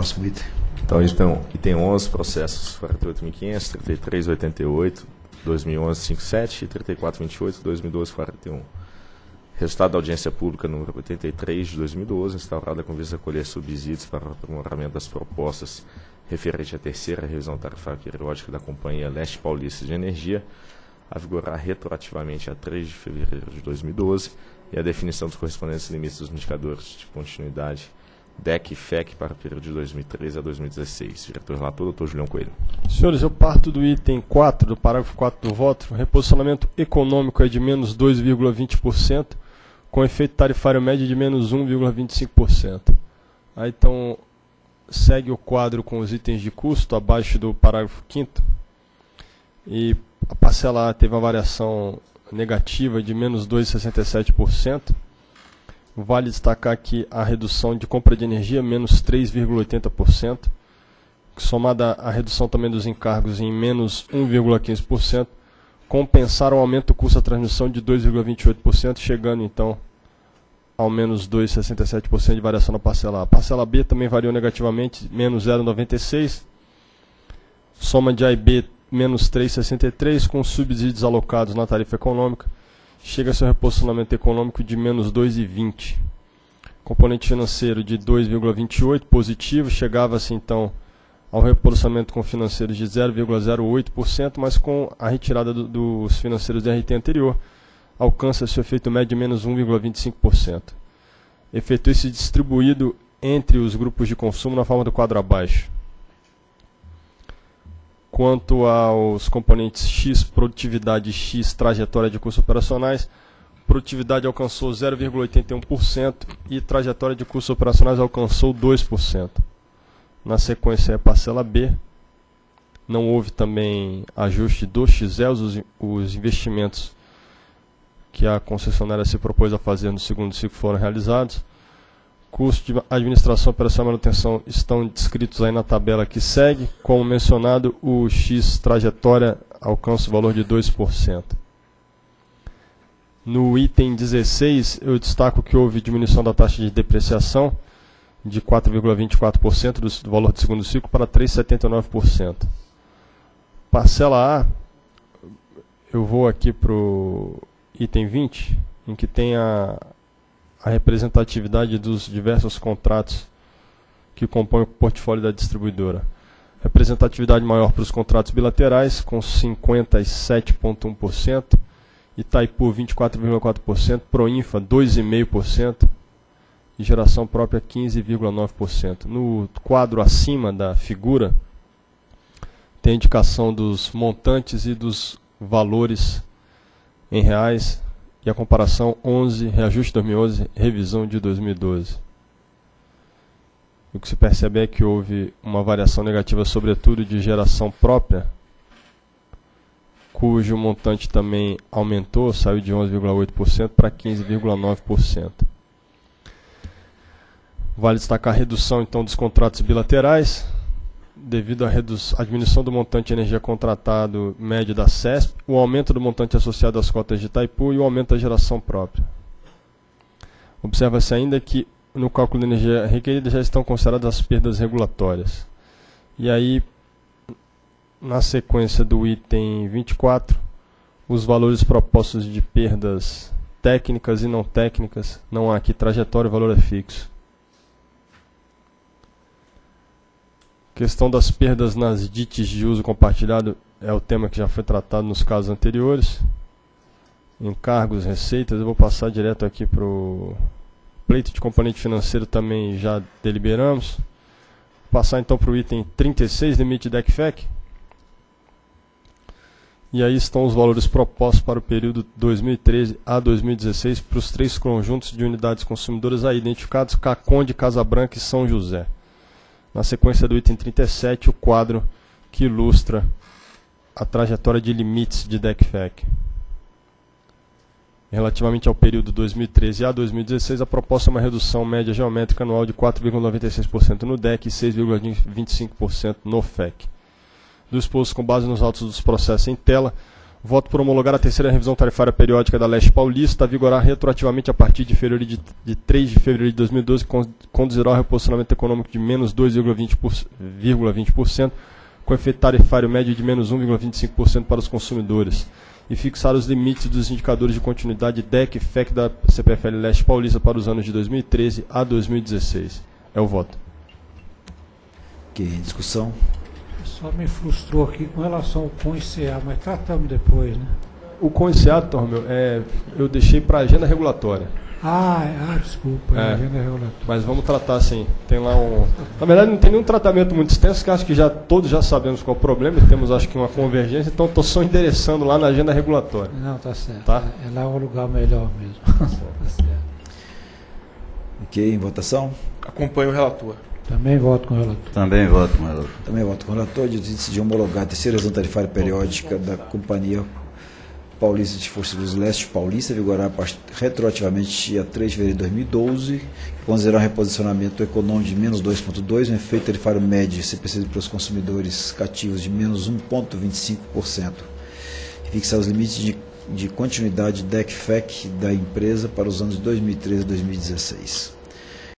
Próximo item. Então, item 11, processos 48.500, 33.88, 2011, 5.7 e 34.28, 2012, 41. Resultado da audiência pública número 83 de 2012, instaurada com vista a colher subsídios para o aprimoramento das propostas referente à terceira revisão tarifária periódica da Companhia Leste Paulista de Energia, a vigorar retroativamente a 3 de fevereiro de 2012, e a definição dos correspondentes limites dos indicadores de continuidade DEC e FEC para o período de 2013 a 2016. Diretor relator, doutor Julião Coelho. Senhores, eu parto do item 4, do parágrafo 4 do voto. O reposicionamento econômico é de menos 2,20%, com efeito tarifário médio de menos 1,25%. Aí, então, segue o quadro com os itens de custo, abaixo do parágrafo 5º. E a parcela A teve uma variação negativa de menos 2,67%. Vale destacar aqui a redução de compra de energia, menos 3,80%, somada à redução também dos encargos em menos 1,15%, compensaram o aumento do custo da transmissão de 2,28%, chegando então ao menos 2,67% de variação na parcela A. A parcela B também variou negativamente, menos 0,96%, soma de A e B, menos 3,63%, com subsídios alocados na tarifa econômica, chega a seu reposicionamento econômico de menos 2,20. Componente financeiro de 2,28, positivo, chegava-se então ao reposicionamento com financeiros de 0,08%, mas com a retirada dos financeiros do RT anterior, alcança-se o efeito médio de menos 1,25%. Efetua-se distribuído entre os grupos de consumo na forma do quadro abaixo. Quanto aos componentes X, produtividade, X, trajetória de custos operacionais, produtividade alcançou 0,81% e trajetória de custos operacionais alcançou 2%. Na sequência é parcela B. Não houve também ajuste dos XELs, os investimentos que a concessionária se propôs a fazer no segundo ciclo foram realizados. Custo de administração, operação e manutenção estão descritos aí na tabela que segue. Como mencionado, o X trajetória alcança o valor de 2%. No item 16, eu destaco que houve diminuição da taxa de depreciação de 4,24% do valor do segundo ciclo para 3,79%. Parcela A, eu vou aqui para o item 20, em que tem a representatividade dos diversos contratos que compõem o portfólio da distribuidora. Representatividade maior para os contratos bilaterais, com 57,1%, Itaipu 24,4%, Proinfa 2,5% e geração própria 15,9%. No quadro acima da figura, tem a indicação dos montantes e dos valores em reais, e a comparação 11, reajuste 2011, revisão de 2012. O que se percebe é que houve uma variação negativa, sobretudo de geração própria, cujo montante também aumentou, saiu de 11,8% para 15,9%. Vale destacar a redução então dos contratos bilaterais, devido à diminuição do montante de energia contratado médio da CESP, o aumento do montante associado às cotas de Itaipu e o aumento da geração própria. Observa-se ainda que no cálculo de energia requerida já estão consideradas as perdas regulatórias. E aí, na sequência do item 24, os valores propostos de perdas técnicas e não técnicas, não há aqui trajetória, o valor é fixo. Questão das perdas nas DITs de uso compartilhado é o tema que já foi tratado nos casos anteriores. Encargos, receitas, eu vou passar direto aqui para o pleito de componente financeiro, também já deliberamos. Vou passar então para o item 36, limite DEC-FEC. E aí estão os valores propostos para o período 2013 a 2016 para os três conjuntos de unidades consumidoras aí identificados, Caconde, Casa Branca e São José. Na sequência do item 37, o quadro que ilustra a trajetória de limites de DEC-FEC. Relativamente ao período 2013 a 2016, a proposta é uma redução média geométrica anual de 4,96% no DEC e 6,25% no FEC. Do exposto com base nos autos dos processos em tela, Voto por homologar a terceira revisão tarifária periódica da Leste Paulista, a vigorar retroativamente a partir de 3 de fevereiro de 2012, conduzirá ao reposicionamento econômico de menos 2,20%, com efeito tarifário médio de menos 1,25% para os consumidores, e fixar os limites dos indicadores de continuidade DEC e FEC da CPFL Leste Paulista para os anos de 2013 a 2016. É o voto. Ok, discussão. Só me frustrou aqui com relação ao CONCA, mas tratamos depois, né? O CONCA, Tormel, eu deixei para a agenda regulatória. Desculpa, agenda regulatória. Mas vamos tratar assim, tem lá um... Na verdade, não tem nenhum tratamento muito extenso, que acho que todos já sabemos qual é o problema, e temos, acho que, uma convergência, então estou só endereçando lá na agenda regulatória. Não, tá certo. Tá? Lá é um lugar melhor mesmo. Tá certo. Ok, em votação? Acompanho o relator. Também voto com o relator. Também voto com o relator. Também voto com o relator de homologar a terceira revisão tarifária periódica da Companhia Paulista de Forças Leste Paulista, vigorar retroativamente a 3 de fevereiro de 2012, considerar um reposicionamento econômico de menos 2,2%, um efeito tarifário médio CPC para os consumidores cativos de menos 1,25%, fixar os limites de continuidade DEC-FEC da empresa para os anos de 2013 a 2016.